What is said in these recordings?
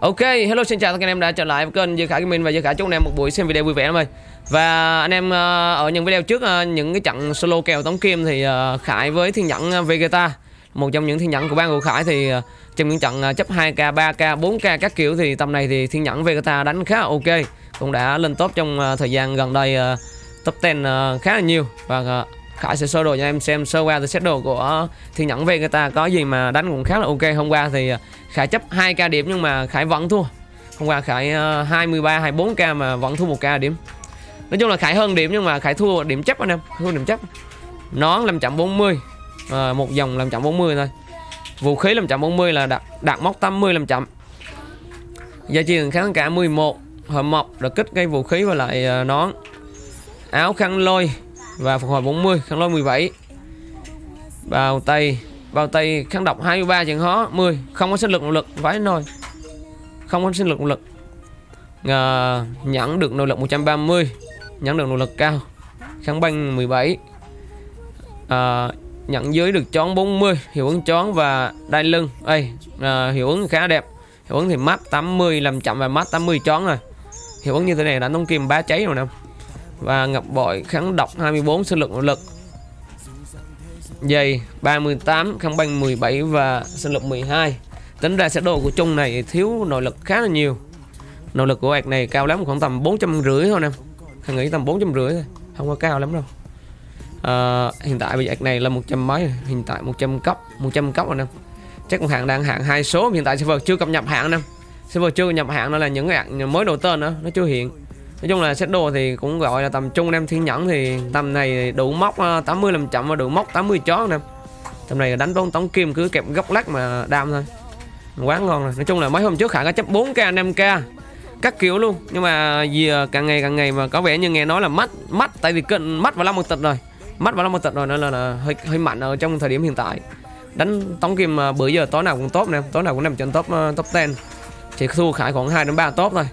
Ok, hello xin chào tất cả anh em đã trở lại với kênh Duy Khải Gaming và Duy Khải chúc anh em một buổi xem video vui vẻ em ơi. Và anh em ở những video trước những cái trận solo kèo Tống Kim thì Khải với Thiên Nhẫn Vegeta, một trong những Thiên Nhẫn của ban của Khải, thì trong những trận chấp 2k, 3k, 4k các kiểu thì tầm này thì Thiên Nhẫn Vegeta đánh khá là ok, cũng đã lên top trong thời gian gần đây, top 10 khá là nhiều. Và Khải sẽ sơ đồ cho em xem sơ qua từ set đồ của Thiên Nhẫn Vegeta có gì mà đánh cũng khá là ok. Hôm qua thì Khải chấp 2k điểm nhưng mà Khải vẫn thua. Hôm qua Khải 23, 24k mà vẫn thua 1k điểm. Nói chung là Khải hơn điểm nhưng mà Khải thua điểm chấp anh em, thua điểm chấp. Nón 540, một dòng 540 thôi. Vũ khí 540 là đạt móc 80 500. Gia truyền kháng cả 11, hợp mộc là kích cây vũ khí và lại nón. Áo khăn lôi và phục hồi 40, khăn lôi 17. Bao tay kháng độc 23, chừng hó 10, không có sinh lực nội lực, vãi nồi. Không có sinh lực nội lực. Nhẫn được nội lực 130, nhẫn được nội lực cao. Kháng băng 17. Nhẫn dưới được chón 40, hiệu ứng chón và đai lưng. Hiệu ứng khá đẹp. Hiệu ứng thì mát 80 làm chậm và mát 80 chón rồi. Hiệu ứng như thế này đánh Tống Kim bá cháy rồi nè. Và ngập bội kháng độc 24, sinh lực nội lực. Giày 38, kháng băng 17 và sinh lực 12. Tính ra set đồ của Trung này thiếu nội lực khá là nhiều. Nội lực của ạc này cao lắm khoảng tầm 450 thôi em. Thằng nghĩ tầm 450 thôi, không có cao lắm đâu. Hiện tại bây giờ ạc này là 100 mấy, hiện tại 100 cấp rồi em. Chắc còn hạng đang hạng 2 số, hiện tại server chưa cập nhật hạng em. Server chưa cập nhật hạng nên là những ạc mới đổi tên nữa nó chưa hiện. Nói chung là set đồ thì cũng gọi là tầm trung em. Thiên Nhẫn thì tầm này đủ móc 80 làm chậm và đủ móc 80 chó em. Tầm này đánh Tống Kim cứ kẹp góc lắc mà đam thôi, quá ngon rồi. Nói chung là mấy hôm trước Khải có chấp 4k 5k các kiểu luôn, nhưng mà gì càng ngày mà có vẻ như nghe nói là mắt tại vì cận mắt vào 5 một tịch rồi, mắt vào 5 một tịch rồi nên là hơi mạnh ở trong thời điểm hiện tại. Đánh Tống Kim bữa giờ tối nào cũng tốt nè, tối nào cũng nằm trên top 10, chỉ thua Khải khoảng 2 đến 3 top thôi.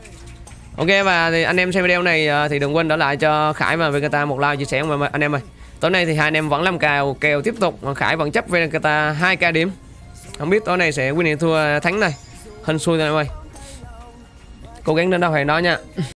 Ok, và thì anh em xem video này thì đừng quên để lại cho Khải và Vegeta một like chia sẻ mà anh em ơi. Tối nay thì hai anh em vẫn làm kèo tiếp tục, Khải vẫn chấp Vegeta 2k điểm. Không biết tối nay sẽ win hay thua thắng này. Hên xui thôi anh em ơi. Cố gắng đến đâu hay đó nha.